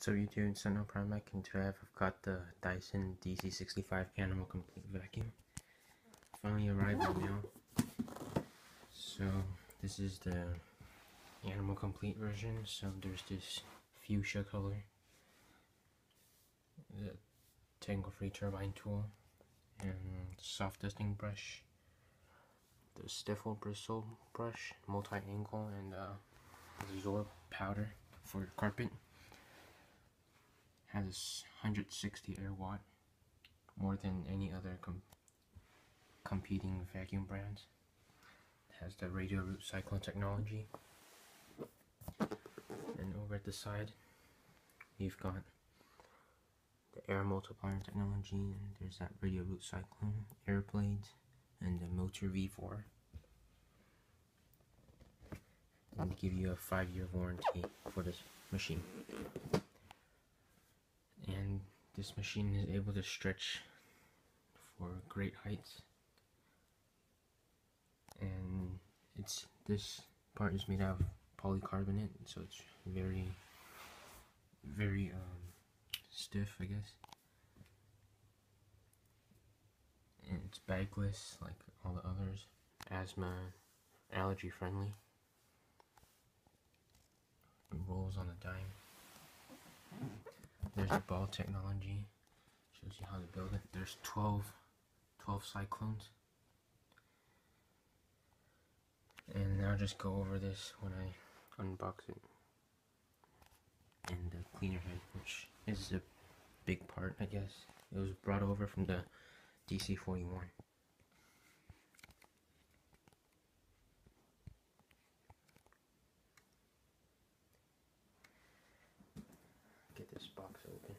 What's up YouTube, it's Sentinel Primek, and today I've got the Dyson DC65 Animal Complete Vacuum. Finally arrived in the mail. So this is the Animal Complete version. So there's this fuchsia color, the Tangle Free Turbine Tool, and soft dusting brush, the Stiffle Bristle Brush, multi-angle, and the Zorb Powder for carpet. Has 160 Airwatt, more than any other competing vacuum brands. It has the Radio Root Cyclone technology. And over at the side, we've got the air multiplier technology, and there's that Radio Root Cyclone, air blades, and the motor V4. And they give you a 5-year warranty for this machine. And this machine is able to stretch for great heights, and this part is made out of polycarbonate, so it's very, very stiff, I guess. And it's bagless, like all the others. Asthma, allergy friendly. It rolls on a dime. There's the ball technology, shows you how to build it. There's 12 cyclones. And I'll just go over this when I unbox it. And the cleaner head, which is a big part, I guess. It was brought over from the DC41. Get this box open.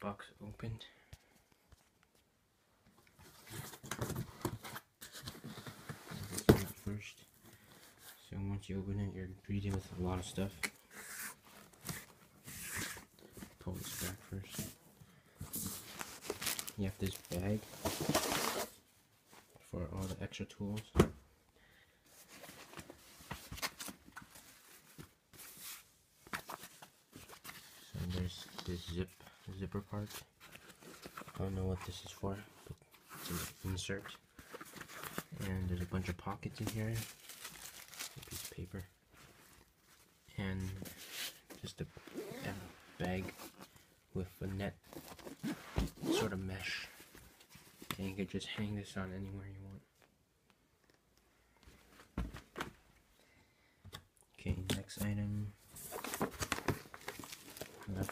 Box opened. First, so once you open it, you're greeted with a lot of stuff. Pull this back first. You have this bag for all the extra tools. So there's this zipper part. I don't know what this is for, but it's an insert. And there's a bunch of pockets in here, a piece of paper, and just a bag with a net, sort of mesh. And you can just hang this on anywhere you want. Okay, next item. That's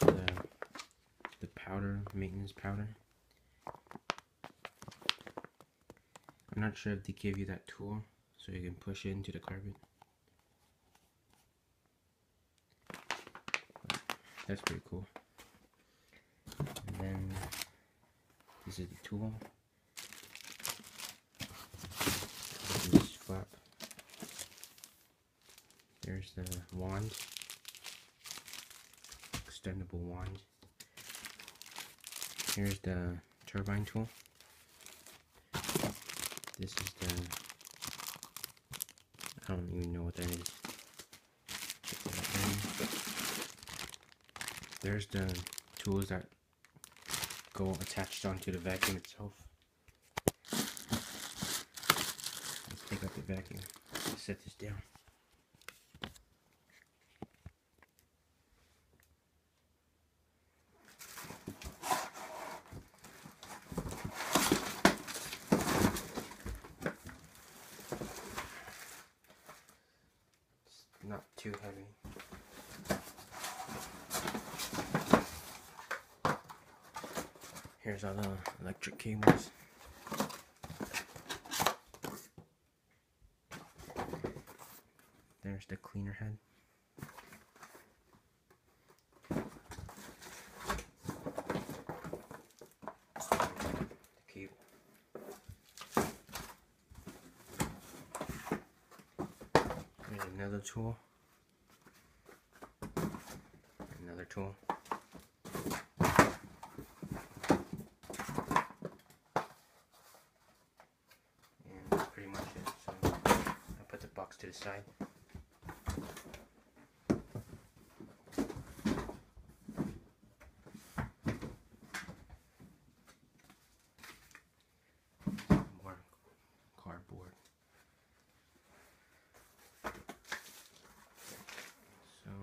the powder, maintenance powder. I'm not sure if they give you that tool, so you can push it into the carpet. That's pretty cool. And then this is the tool. This flap. There's the wand. Extendable wand. Here's the turbine tool. This is the, I don't even know what that is. There's the tools that go attached onto the vacuum itself. Let's take out the vacuum. Let's set this down. too heavy. Here's all the electric cables. There's the cleaner head. Another tool, another tool, and that's pretty much it. So I put the box to the side.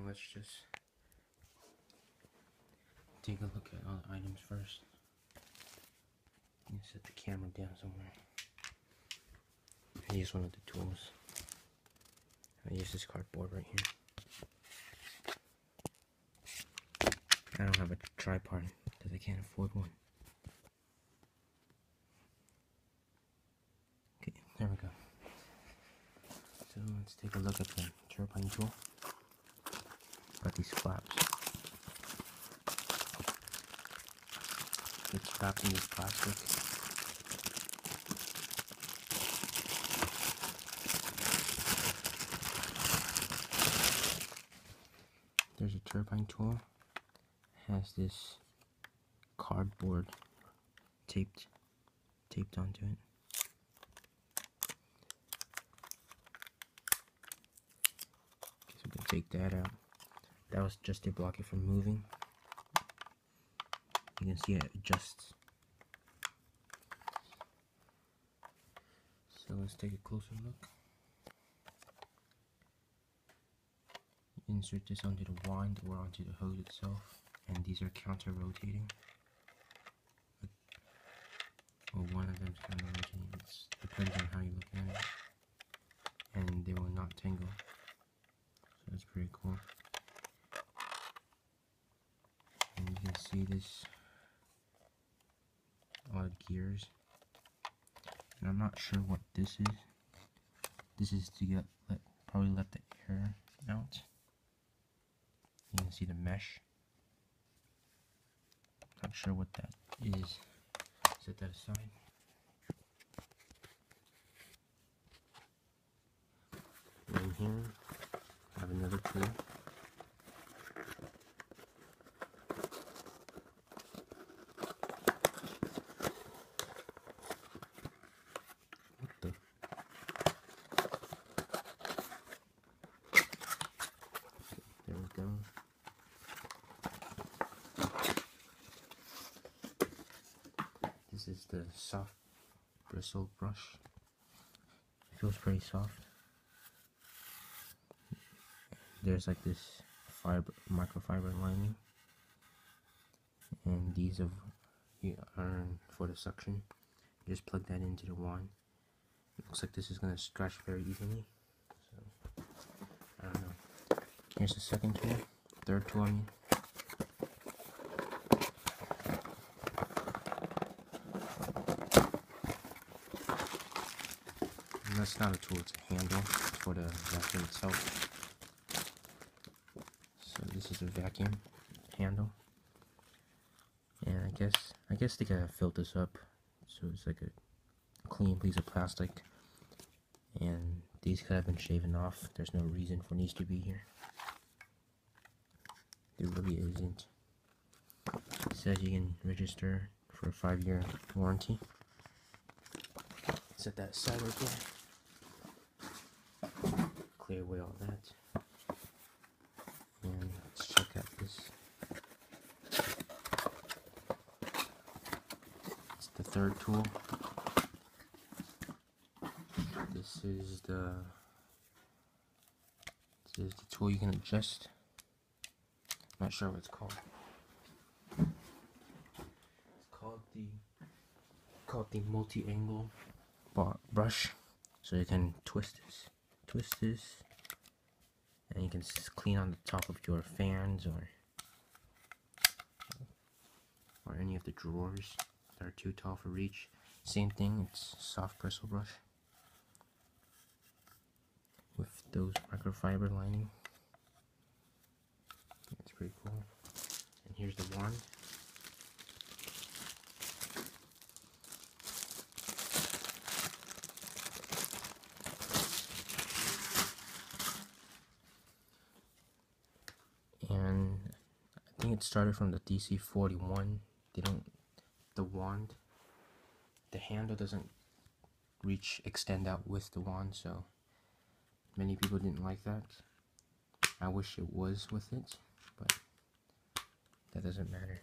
Let's just take a look at all the items first. You set the camera down somewhere. I use one of the tools. I use this cardboard right here. I don't have a tripod because I can't afford one. Okay, there we go. So let's take a look at the turbine tool. Got these flaps. It's wrapped in this plastic. There's a turbine tool. It has this cardboard taped onto it. Guess we can take that out. That was just to block it from moving. You can see it adjusts. So let's take a closer look. Insert this onto the wind or onto the hose itself, and these are counter-rotating. Well, one of them is counter-rotating. It depends on how you look at it, and they will not tangle. So that's pretty cool. You can see this, all the gears, and I'm not sure what this is. This is to get probably let the air out. You can see the mesh. Not sure what that is. Set that aside. And here I have another tool. This is the soft bristle brush. It feels pretty soft. There's like this microfiber lining, and these are for the suction. You just plug that into the wand. It looks like this is going to scratch very evenly. So, I don't know. Here's the second tool, third tool. And that's not a tool, it's a handle for the vacuum itself. So this is a vacuum handle. And I guess they gotta fill this up so it's like a clean piece of plastic. And these could have been shaven off. There's no reason for these to be here. There really isn't. It says you can register for a 5-year warranty. Set that aside right there. Clear away all that. And let's check out this. It's the third tool. This is the tool you can adjust. I'm not sure what it's called. It's called the multi-angle brush. So you can twist this, and you can just clean on the top of your fans or any of the drawers that are too tall for reach. Same thing, it's soft bristle brush with those microfiber lining. It's pretty cool. And here's the wand. And I think it started from the DC41. The wand, the handle doesn't extend out with the wand, so many people didn't like that. I wish it was with it, but that doesn't matter.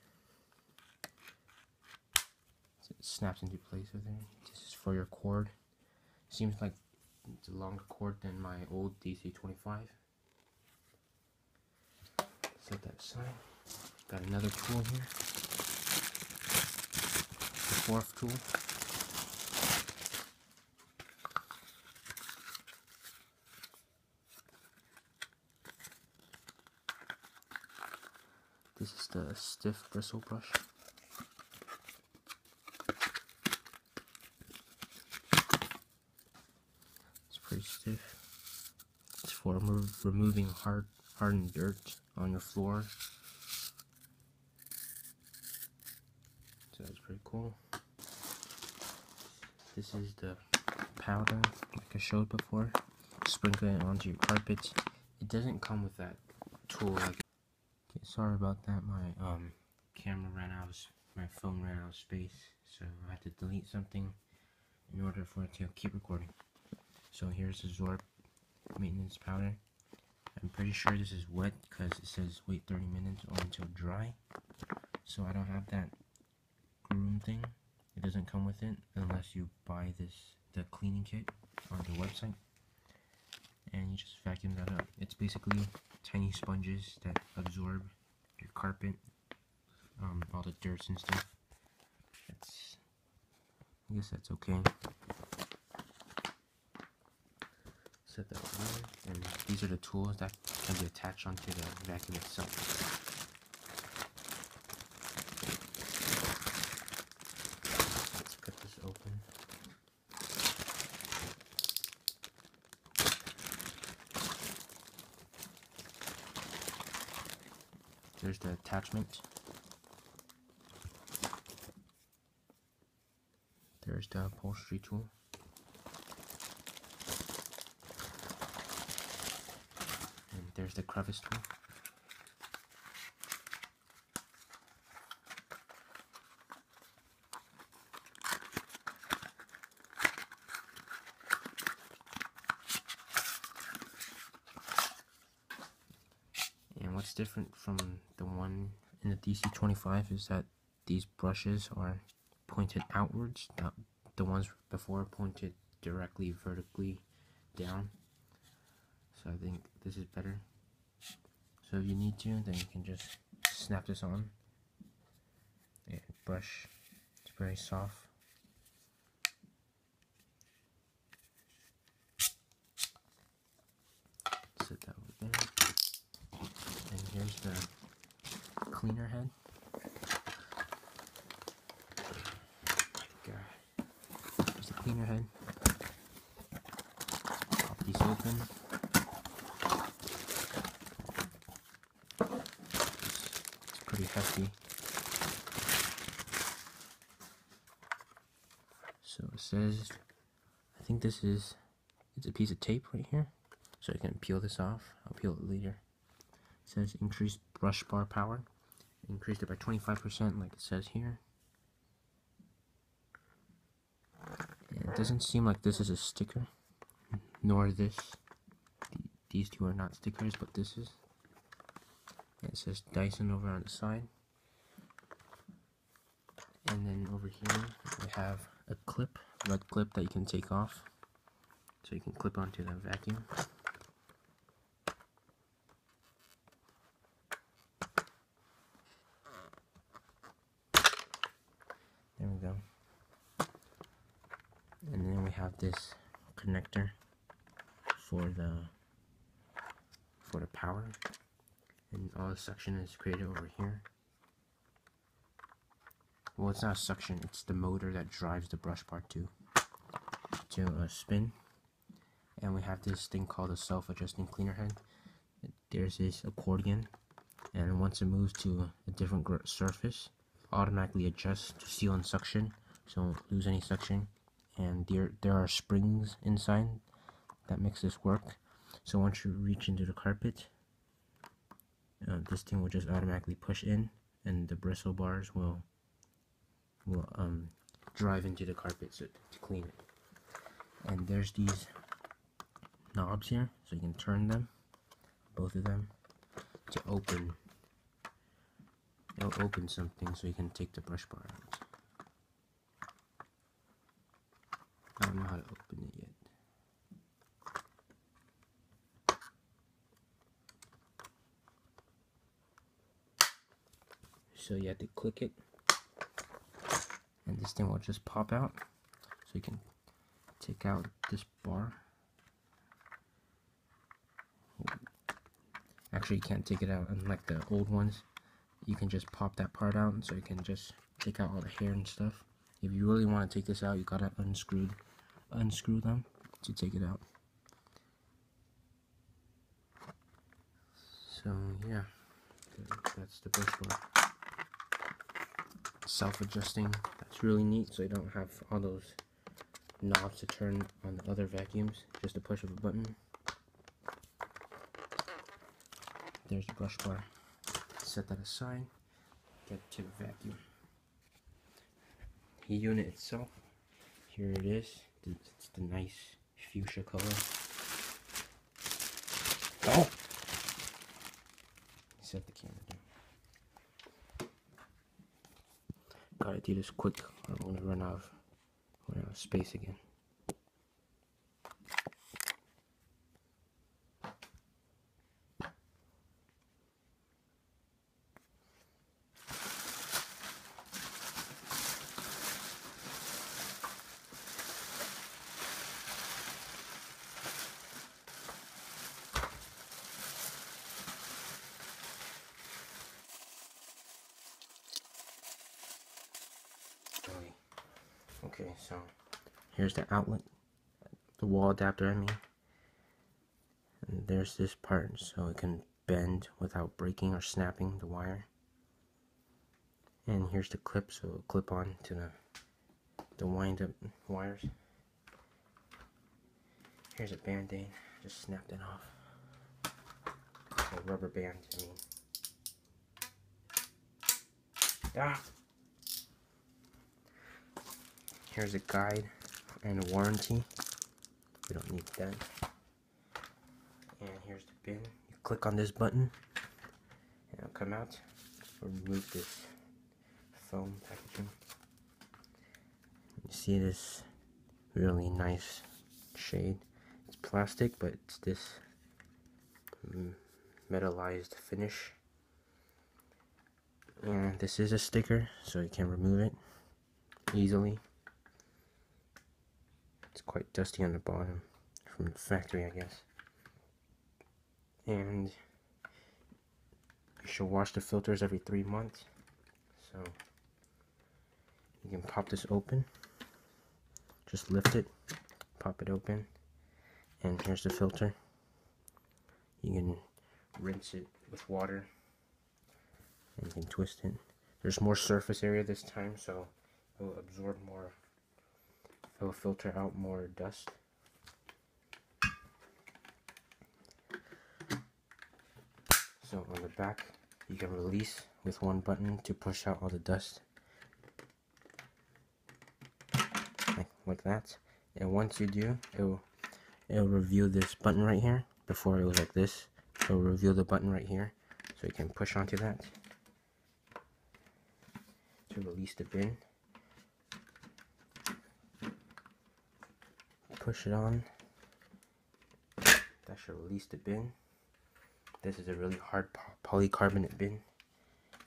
So it snaps into place with it. This is for your cord. Seems like it's a longer cord than my old DC25. Set that aside. Got another tool here. The fourth tool. This is the stiff bristle brush. It's pretty stiff. It's for removing hardened dirt on your floor. So that's pretty cool. This is the powder, like I showed before. Sprinkle it onto your carpet. It doesn't come with that tool. Okay, sorry about that. My camera ran out. My phone ran out of space, so I had to delete something in order for it to keep recording. So here's the Zorb maintenance powder. I'm pretty sure this is wet because it says wait 30 minutes or until dry. So I don't have that groom thing. It doesn't come with it unless you buy the cleaning kit on the website. And you just vacuum that up. It's basically tiny sponges that absorb your carpet, all the dirt and stuff. I guess that's okay. Set that aside, and these are the tools that can be attached onto the vacuum itself. Let's cut this open. There's the attachment. There's the upholstery tool. And there's the crevice tool. What's different from the one in the DC25 is that these brushes are pointed outwards. The ones before pointed directly vertically down. So I think this is better. So if you need to, then you can just snap this on. Yeah, brush. It's very soft. Set that over there. And here's the cleaner head. Here's the cleaner head. Pop these open. It's pretty hefty. So it says, I think this is, it's a piece of tape right here. So you can peel this off. I'll peel it later. Says increase brush bar power. Increased it by 25% like it says here. And it doesn't seem like this is a sticker, nor this. These two are not stickers, but this is. And it says Dyson over on the side. And then over here we have a clip, red clip that you can take off. So you can clip onto the vacuum. There we go. And then we have this connector for the for the power, and all the suction is created over here. Well, it's not suction, it's the motor that drives the brush part to spin. And we have this thing called a self-adjusting cleaner head. There's this accordion, and once it moves to a different surface, automatically adjusts to seal and suction, so don't lose any suction. And there are springs inside that makes this work. So once you reach into the carpet, this thing will just automatically push in, and the bristle bars will drive into the carpet to clean it. And there's these knobs here, so you can turn them, both of them, to open. It'll open something so you can take the brush bar out. I don't know how to open it yet. So you have to click it, and this thing will just pop out, so you can take out this bar. Actually, you can't take it out unlike the old ones. You can just pop that part out, so you can just take out all the hair and stuff. If you really want to take this out, you gotta unscrew them to take it out. So yeah, that's the brush bar. Self-adjusting, that's really neat, so you don't have all those knobs to turn on the other vacuums, just a push of a button. There's the brush bar, set that aside, get to the vacuum. The unit itself, here it is, it's the nice fuchsia color. Oh! Set the camera down. Gotta do this quick, or I'm gonna run out of space again. Okay, so here's the outlet, the wall adapter I mean, and there's this part so it can bend without breaking or snapping the wire, and here's the clip so it'll clip on to the wind up wires. Here's a band-aid, just snapped it off, a rubber band I mean. Ah! Here's a guide and a warranty. We don't need that. And here's the bin. You click on this button and it'll come out. We'll remove this foam packaging. You see this really nice shade. It's plastic, but it's this metallized finish. And this is a sticker, so you can remove it easily. It's quite dusty on the bottom from the factory, I guess. And you should wash the filters every 3 months. So you can pop this open, just lift it, pop it open, and here's the filter. You can rinse it with water and you can twist it. There's more surface area this time, so it will absorb more. It will filter out more dust. So on the back, you can release with one button to push out all the dust, like that. And once you do, it will reveal this button right here. Before it was like this. It will reveal the button right here, so you can push onto that to release the bin. Push it on, that should release the bin. This is a really hard polycarbonate bin,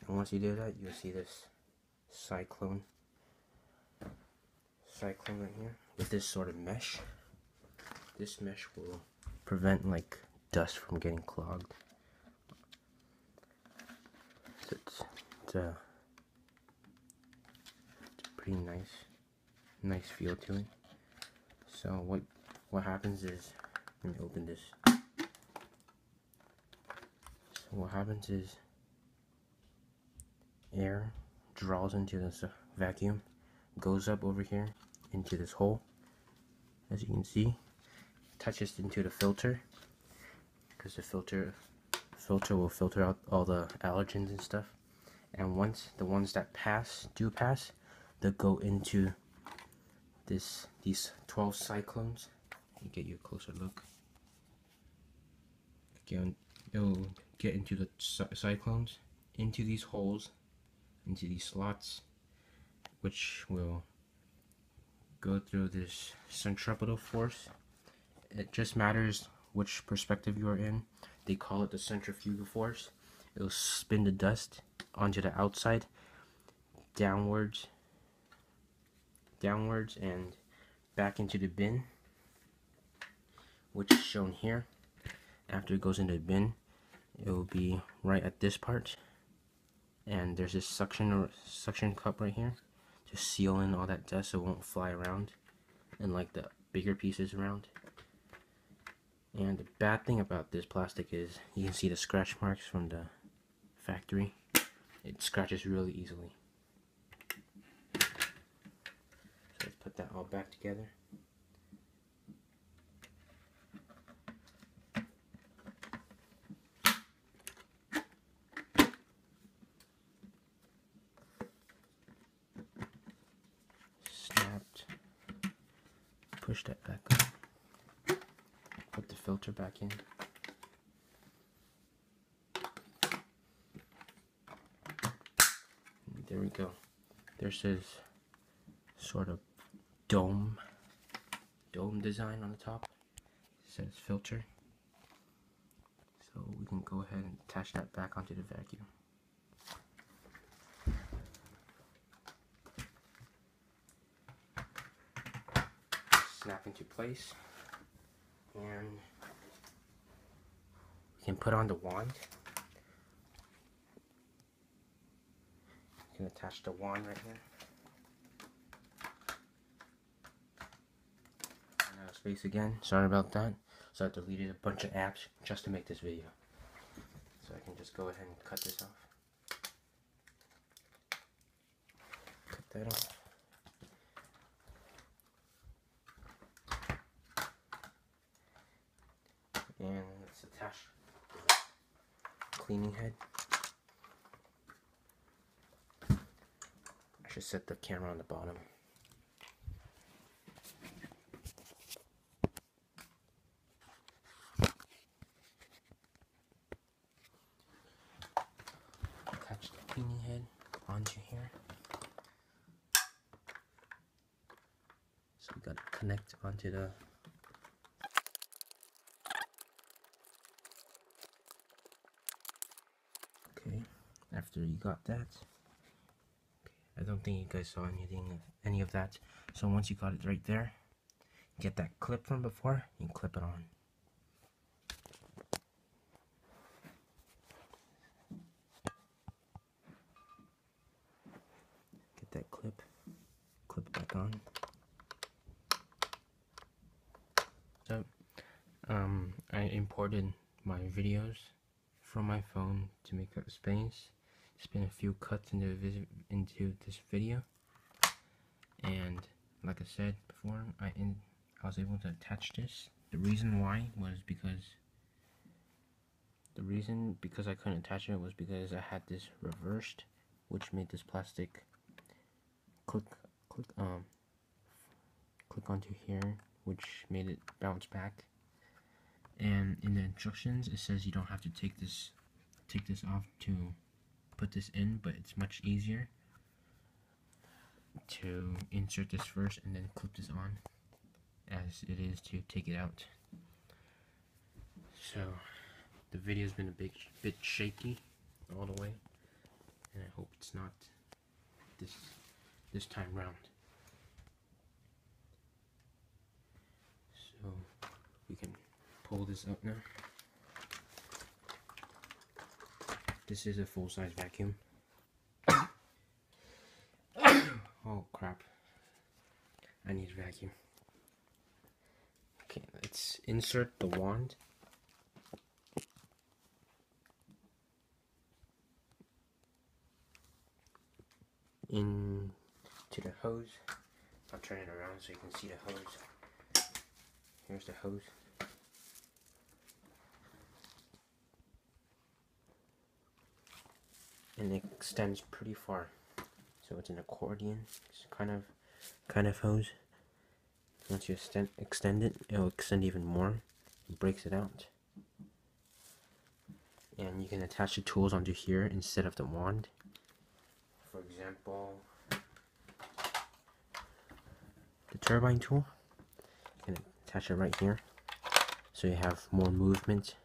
and once you do that, you'll see this cyclone right here with this sort of mesh. This mesh will prevent like dust from getting clogged. So it's a pretty nice feel to it. So what happens is, let me open this. So what happens is air draws into this vacuum, goes up over here into this hole, as you can see, touches into the filter, because the filter will filter out all the allergens and stuff. And once the ones that do pass, they'll go into these 12 cyclones. Let me get you a closer look. Again, it'll get into the cyclones, into these holes, into these slots, which will go through this centripetal force. It just matters which perspective you are in. They call it the centrifugal force. It'll spin the dust onto the outside, downwards, and back into the bin, which is shown here. After it goes into the bin, it will be right at this part, and there's this suction cup right here to seal in all that dust so it won't fly around and like the bigger pieces around. And the bad thing about this plastic is you can see the scratch marks from the factory. It scratches really easily. So let's put that all back together. Snapped. Push that back up. Put the filter back in. There we go. There's this sort of dome design on the top. It says filter. So we can go ahead and attach that back onto the vacuum. Snap into place. And we can put on the wand. You can attach the wand right here. I'm out of space again. Sorry about that. So I deleted a bunch of apps just to make this video. So I can just go ahead and cut this off. Cut that off. And let's attach the cleaning head. I should set the camera on the bottom. Attach the cleaning head onto here. So we gotta connect onto the after you got that. Okay, I don't think you guys saw any of that. So once you got it right there, get that clip from before, you can clip it on. Get that clip it back on. So I imported my videos from my phone to make up space. It's been a few cuts into this video, and like I said before, I was able to attach this. The reason why was because I couldn't attach it was because I had this reversed, which made this plastic click onto here, which made it bounce back. And in the instructions, it says you don't have to take this off to put this in, but it's much easier to insert this first and then clip this on as it is to take it out. So the video's been a bit shaky all the way, and I hope it's not this time round. So we can pull this up now. This is a full-size vacuum. Oh crap, I need a vacuum. Okay, let's insert the wand. Into the hose. I'll turn it around so you can see the hose. Here's the hose. And it extends pretty far. So it's an accordion, it's kind of hose. Once you extend it, it'll extend even more. It breaks it out. And you can attach the tools onto here instead of the wand. For example, the turbine tool. You can attach it right here. So you have more movement.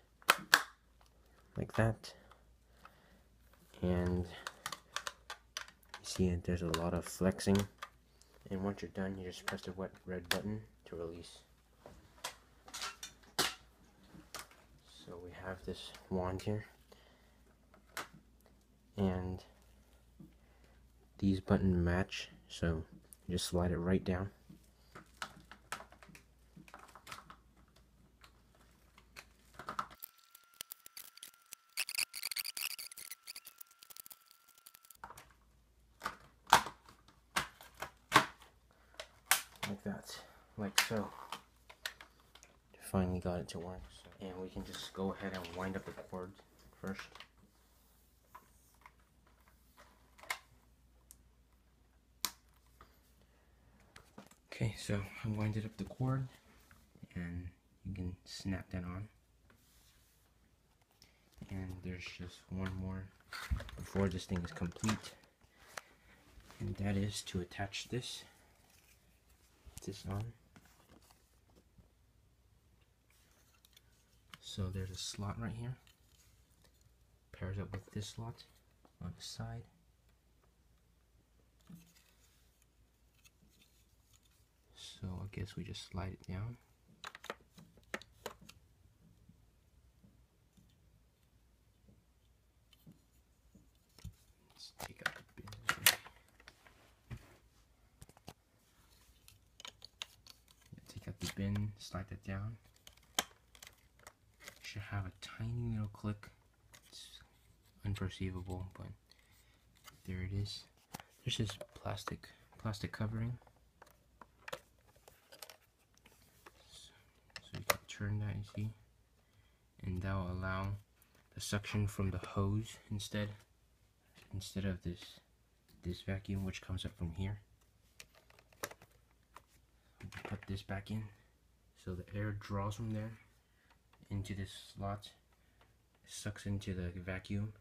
Like that. And see, there's a lot of flexing, and once you're done, you just press the red button to release. So we have this wand here, and these buttons match, so you just slide it right down. Like so. Finally got it to work. So, and we can just go ahead and wind up the cord first. Okay, so I winded up the cord and you can snap that on. And there's just one more before this thing is complete. And that is to attach this on. So there's a slot right here, pairs up with this slot on the side, so I guess we just slide it down, let's take out the business. Take out the bin, slide that down. Should have a tiny little click. It's unperceivable, but there it is. There's this plastic covering, so you can turn that, you see, and that will allow the suction from the hose instead of this vacuum, which comes up from here. Put this back in, so the air draws from there into this slot, sucks into the vacuum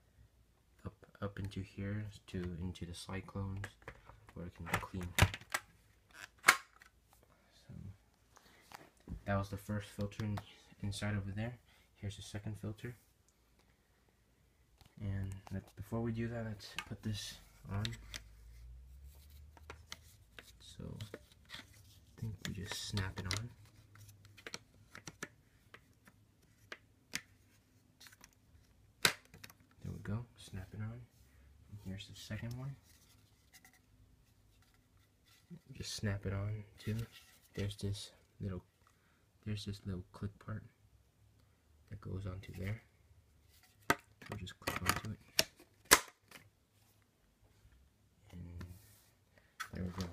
up into here into the cyclones where it can be clean. So that was the first filter inside over there. Here's the second filter, and before we do that, let's put this on. So I think we just snap it on. There we go, snap it on. And here's the second one. Just snap it on too. There's this little click part that goes onto there. We'll just click onto it. And there we go.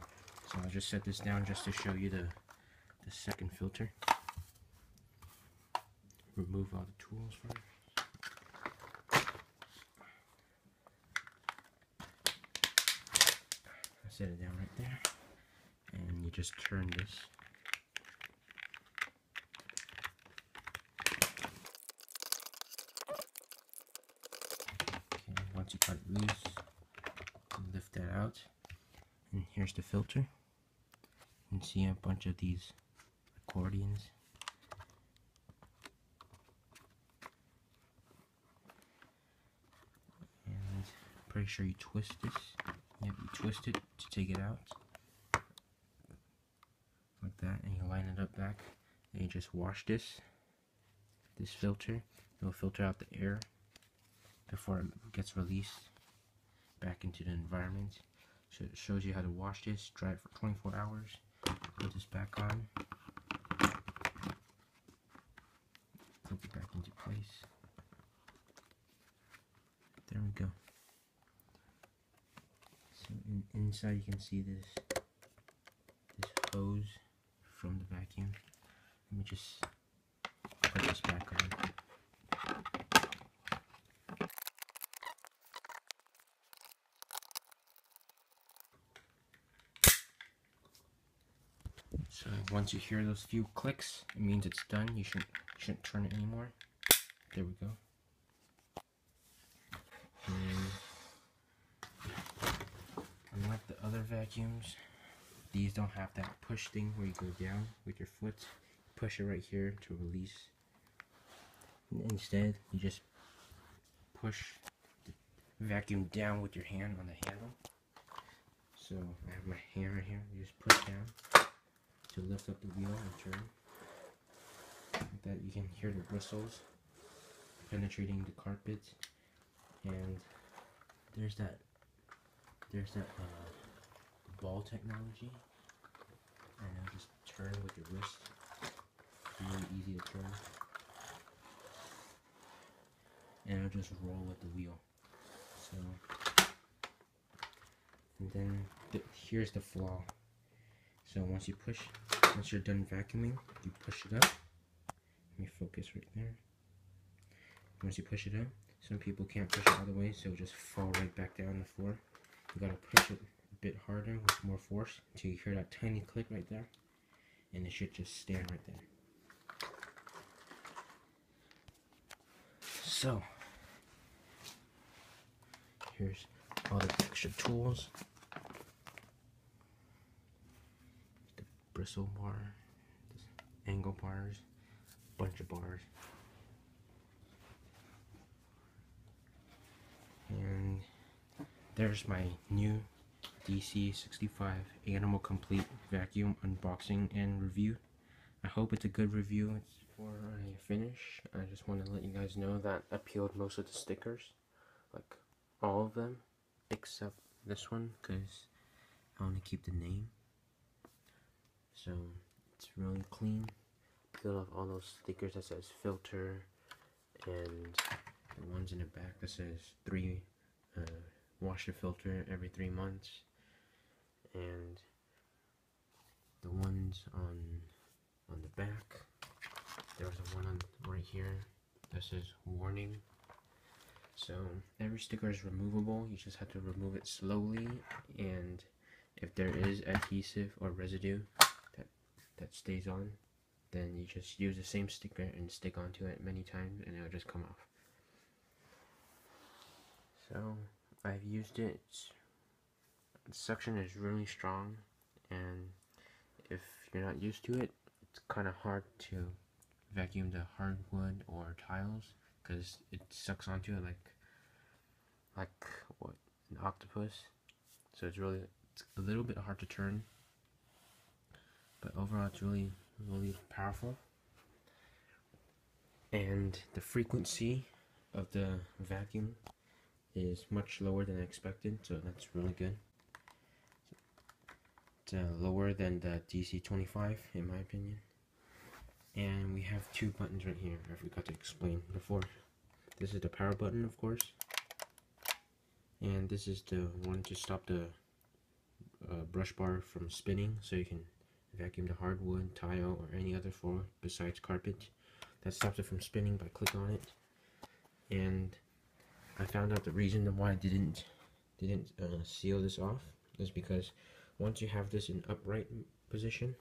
So I'll just set this down just to show you the second filter. Remove all the tools first. I'll set it down right there. And you just turn this. Okay, once you cut it loose, lift that out. And here's the filter. You can see a bunch of these accordions. And I'm pretty sure you twist this. Yep, you twist it to take it out. Like that, and you line it up back. And you just wash this filter. It will filter out the air before it gets released back into the environment. So it shows you how to wash this, dry it for 24 hours, put this back on, flip it back into place. There we go. So inside you can see this hose from the vacuum. Let me just put this back on. So once you hear those few clicks, it means it's done. You shouldn't turn it anymore. There we go. And unlike the other vacuums, these don't have that push thing where you go down with your foot, push it right here to release. And instead, you just push the vacuum down with your hand on the handle. So I have my hand right here, you just push down to lift up the wheel and turn. Like that, you can hear the bristles penetrating the carpet. And there's that ball technology, and now just turn with your wrist. It's really easy to turn, and it'll just roll with the wheel. So, and then here's the flaw. So once you're done vacuuming, you push it up. Let me focus right there. Once you push it up, some people can't push it all the way, so it'll just fall right back down on the floor. You gotta push it a bit harder with more force until you hear that tiny click right there, and it should just stand right there. So here's all the extra tools. The bristle bar, the angle bars, bunch of bars. And there's my new DC65 Animal Complete vacuum unboxing and review. I hope it's a good review. Before I finish, I just want to let you guys know that I peeled most of the stickers, like all of them, except this one because I want to keep the name. So it's really clean. Peeled off all those stickers that says filter and the ones in the back that says wash your filter every 3 months, and the ones on the back. There's the one right here that says warning. So every sticker is removable. You just have to remove it slowly, and if there is adhesive or residue that stays on, then you just use the same sticker and stick onto it many times, and it'll just come off. So I've used it. The suction is really strong, and if you're not used to it, it's kind of hard to vacuum the hardwood or tiles because it sucks onto it like what, an octopus. So it's a little bit hard to turn, but overall it's really, really powerful. And the frequency of the vacuum is much lower than I expected, so that's really good. It's lower than the DC25 in my opinion. And we have two buttons right here. I forgot to explain before. This is the power button, of course, and this is the one to stop the brush bar from spinning, so you can vacuum the hardwood, tile, or any other floor besides carpet. That stops it from spinning by clicking on it. And I found out the reason why I didn't seal this off is because once you have this in upright position,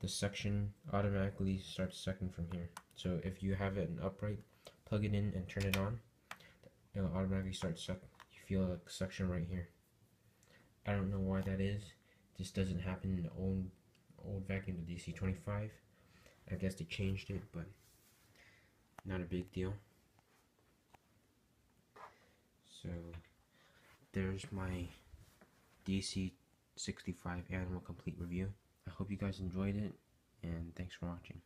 the suction automatically starts sucking from here. So if you have it in upright, plug it in and turn it on, it'll automatically start sucking. You feel like suction right here. I don't know why that is. This doesn't happen in the old vacuum, the DC25. I guess they changed it, but not a big deal. So there's my DC65 Animal Complete review. I hope you guys enjoyed it, and thanks for watching.